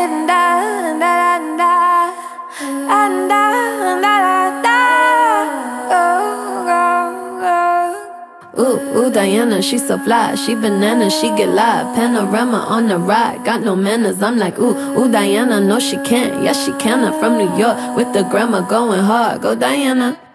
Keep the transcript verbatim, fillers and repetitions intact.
Ooh, ooh, Diana, she so fly, she banana, she get live. Panorama on the ride, got no manners, I'm like, ooh, ooh, Diana, no she can't, yes she can, I'm from New York, with the grandma going hard, go Diana.